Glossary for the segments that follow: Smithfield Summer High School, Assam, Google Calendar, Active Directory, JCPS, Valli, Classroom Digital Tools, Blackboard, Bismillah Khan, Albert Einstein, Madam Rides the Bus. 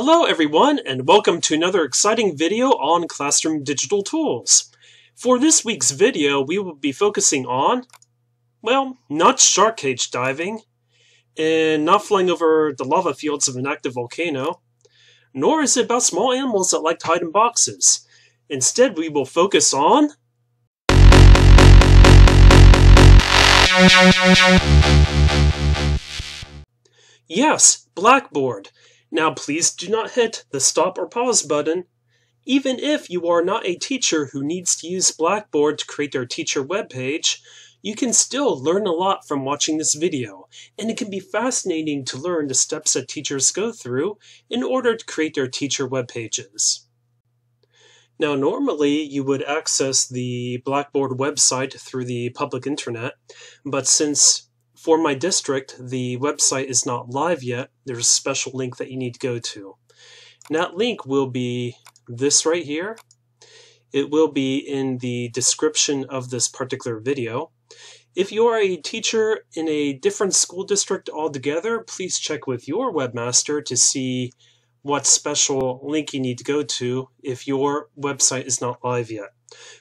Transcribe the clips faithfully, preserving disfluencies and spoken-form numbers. Hello everyone, and welcome to another exciting video on classroom digital tools. For this week's video, we will be focusing on, well, not shark cage diving, and not flying over the lava fields of an active volcano, nor is it about small animals that like to hide in boxes. Instead, we will focus on yes, Blackboard. Now please do not hit the stop or pause button, even if you are not a teacher who needs to use Blackboard to create their teacher webpage. You can still learn a lot from watching this video, and it can be fascinating to learn the steps that teachers go through in order to create their teacher webpages. Now normally you would access the Blackboard website through the public internet, but since for my district, the website is not live yet, there's a special link that you need to go to. And that link will be this right here. It will be in the description of this particular video. If you are a teacher in a different school district altogether, please check with your webmaster to see what special link you need to go to if your website is not live yet.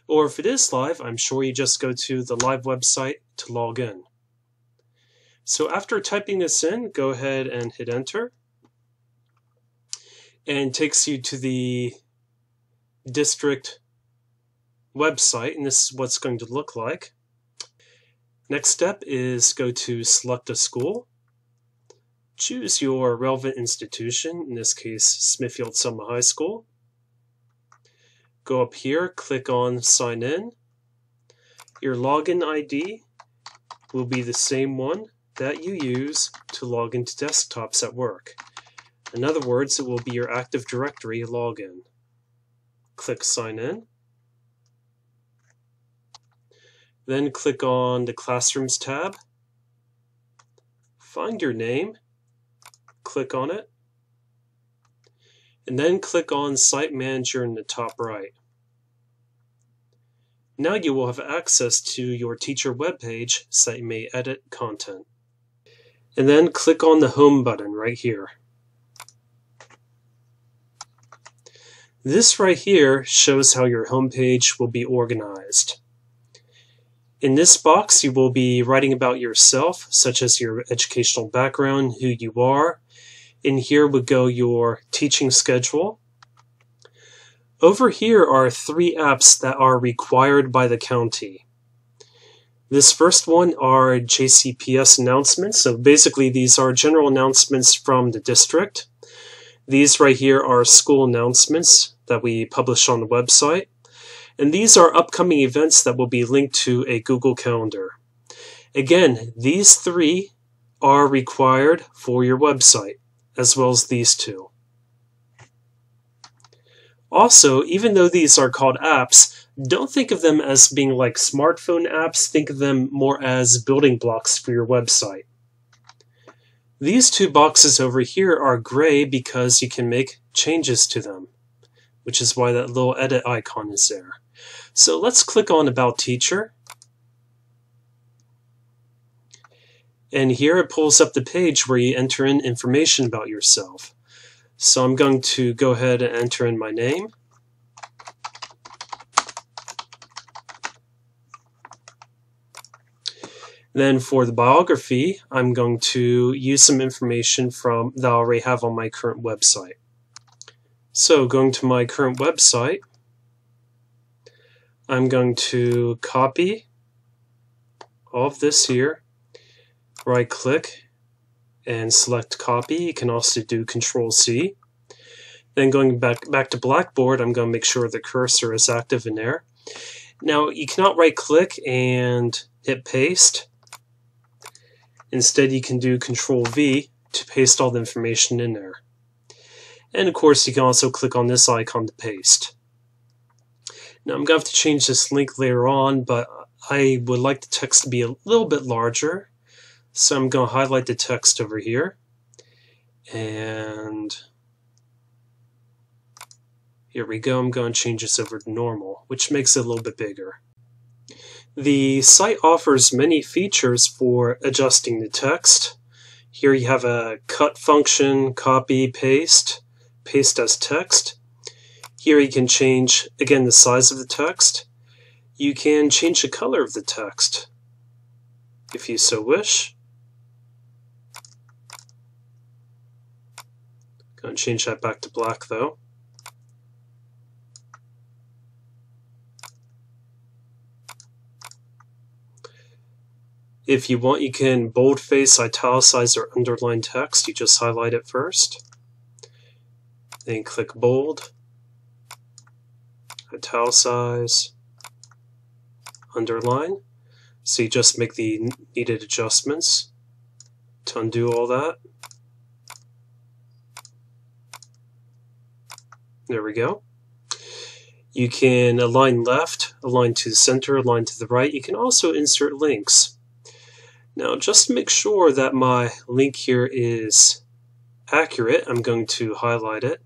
Or if it is live, I'm sure you just go to the live website to log in. So after typing this in, go ahead and hit enter, and takes you to the district website, and this is what's going to look like. Next step is go to select a school, choose your relevant institution, in this case Smithfield Summer High School. Go up here, click on sign in. Your login I D will be the same one that you use to log into desktops at work. In other words, it will be your Active Directory login. Click sign in. Then click on the Classrooms tab. Find your name, click on it, and then click on Site Manager in the top right. Now you will have access to your teacher webpage so that you may edit content. And then click on the Home button right here. This right here shows how your home page will be organized. In this box, you will be writing about yourself, such as your educational background, who you are. In here would go your teaching schedule. Over here are three apps that are required by the county. This first one are J C P S announcements, so basically these are general announcements from the district. These right here are school announcements that we publish on the website. And these are upcoming events that will be linked to a Google Calendar. Again, these three are required for your website, as well as these two. Also, even though these are called apps, don't think of them as being like smartphone apps. Think of them more as building blocks for your website. These two boxes over here are gray because you can make changes to them, which is why that little edit icon is there. So let's click on About Teacher. And here it pulls up the page where you enter in information about yourself. So I'm going to go ahead and enter in my name. Then for the biography, I'm going to use some information from that I already have on my current website. So going to my current website, I'm going to copy all of this here, right click, and select copy. You can also do Control C. Then going back, back to Blackboard, I'm going to make sure the cursor is active in there. Now you cannot right click and hit paste. Instead you can do Control V to paste all the information in there. And of course you can also click on this icon to paste. Now I'm going to have to change this link later on, but I would like the text to be a little bit larger. So I'm going to highlight the text over here, and here we go. I'm going to change this over to normal, which makes it a little bit bigger. The site offers many features for adjusting the text. Here you have a cut function, copy, paste, paste as text. Here you can change, again, the size of the text. You can change the color of the text, if you so wish. Go and change that back to black, though. If you want, you can boldface, italicize, or underline text. You just highlight it first, then click bold, italicize, underline. So you just make the needed adjustments to undo all that. There we go. You can align left, align to the center, align to the right. You can also insert links. Now, just to make sure that my link here is accurate, I'm going to highlight it.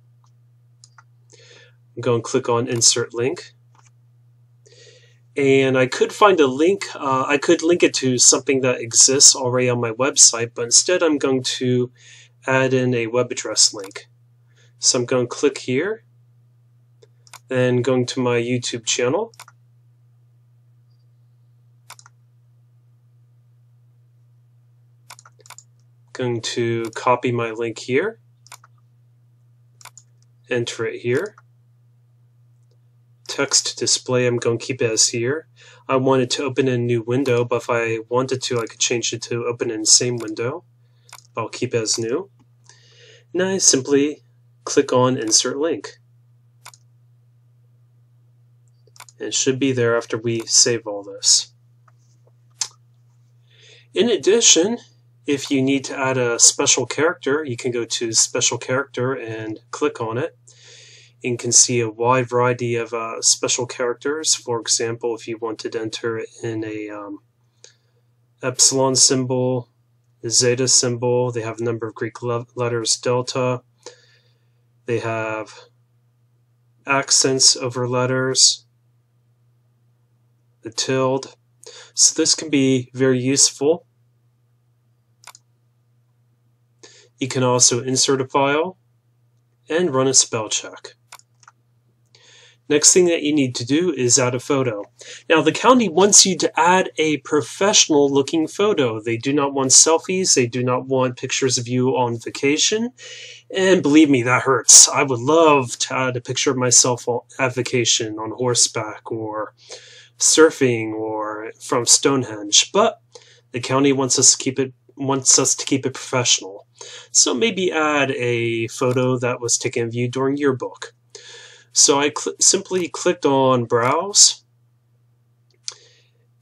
I'm going to click on Insert Link. And I could find a link, uh, I could link it to something that exists already on my website, but instead I'm going to add in a web address link. So I'm going to click here, then going to my YouTube channel. Going to copy my link here, enter it here. Text display, I'm going to keep it as here. I wanted to open a new window, but if I wanted to, I could change it to open in the same window. I'll keep it as new. And I simply click on Insert Link. It should be there after we save all this. In addition, if you need to add a special character, you can go to Special Character and click on it. You can see a wide variety of uh, special characters. For example, if you wanted to enter it in a um, epsilon symbol, a zeta symbol, they have a number of Greek le letters, delta. They have accents over letters, the tilde. So this can be very useful. You can also insert a file and run a spell check. Next thing that you need to do is add a photo. Now the county wants you to add a professional looking photo. They do not want selfies, they do not want pictures of you on vacation, and believe me, that hurts. I would love to add a picture of myself at vacation on horseback or surfing or from Stonehenge, but the county wants us to keep it wants us to keep it professional. So maybe add a photo that was taken of you during yearbook. So I cl- simply clicked on Browse,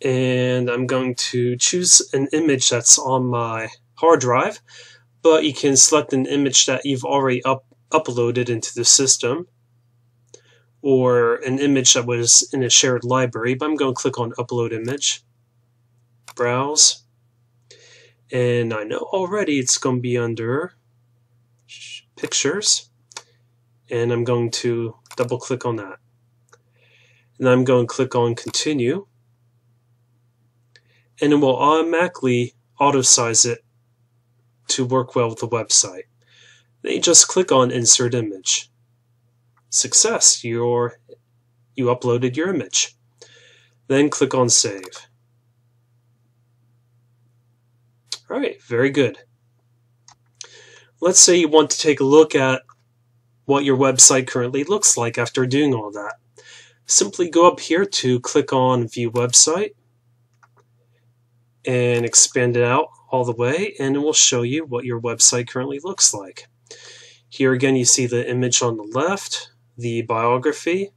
and I'm going to choose an image that's on my hard drive, but you can select an image that you've already up uploaded into the system, or an image that was in a shared library, but I'm going to click on Upload Image, Browse. And I know already it's going to be under Pictures, and I'm going to double click on that. And I'm going to click on Continue, and it will automatically auto-size it to work well with the website. Then you just click on Insert Image. Success! Your, you uploaded your image. Then click on Save. Alright, very good. Let's say you want to take a look at what your website currently looks like after doing all that. Simply go up here to click on View Website and expand it out all the way, and it will show you what your website currently looks like. Here again you see the image on the left, the biography,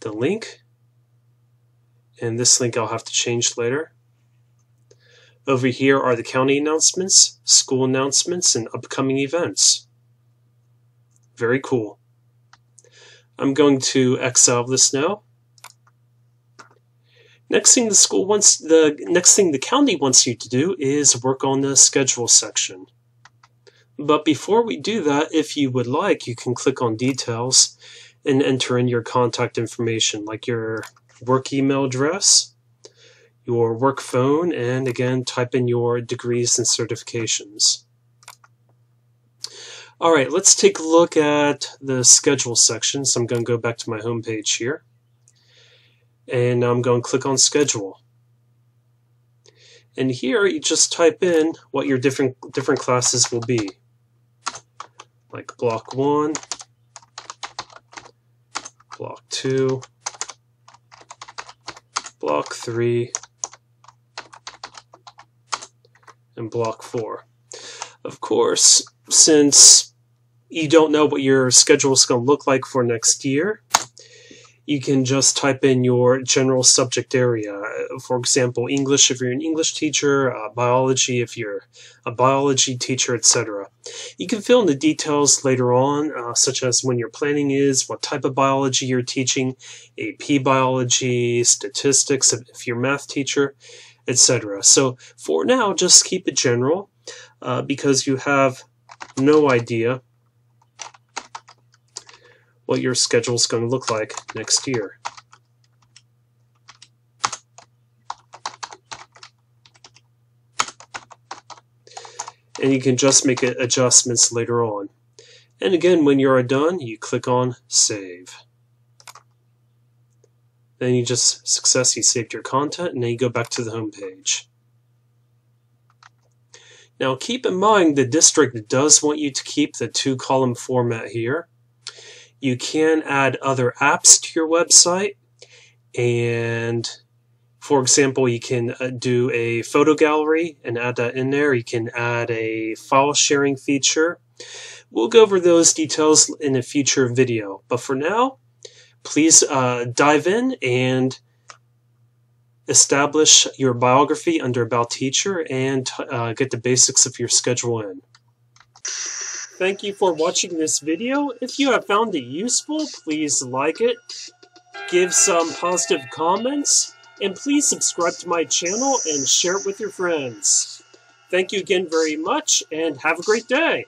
the link, and this link I'll have to change later. Over here are the county announcements, school announcements, and upcoming events. Very cool. I'm going to X out of this now. Next thing the school wants, the next thing the county wants you to do is work on the schedule section. But before we do that, if you would like, you can click on Details and enter in your contact information, like your work email address, your work phone, and again type in your degrees and certifications. All right, let's take a look at the schedule section. So I'm going to go back to my home page here, and I'm going to click on schedule. And here you just type in what your different different classes will be, like block one, block two, block three, and block four. Of course, since you don't know what your schedule is going to look like for next year, you can just type in your general subject area. For example, English if you're an English teacher, uh, biology if you're a biology teacher, et cetera. You can fill in the details later on, uh, such as when your planning is, what type of biology you're teaching, A P biology, statistics if you're a math teacher, et cetera. So for now, just keep it general, uh, because you have no idea what your schedule is going to look like next year. And you can just make adjustments later on. And again, when you are done, you click on Save. Then you just successfully saved your content, and then you go back to the home page. Now keep in mind the district does want you to keep the two-column format here. You can add other apps to your website, and for example, you can do a photo gallery and add that in there. You can add a file sharing feature. We'll go over those details in a future video, but for now, please uh, dive in and establish your biography under About Teacher and uh, get the basics of your schedule in. Thank you for watching this video. If you have found it useful, please like it, give some positive comments, and please subscribe to my channel and share it with your friends. Thank you again very much, and have a great day!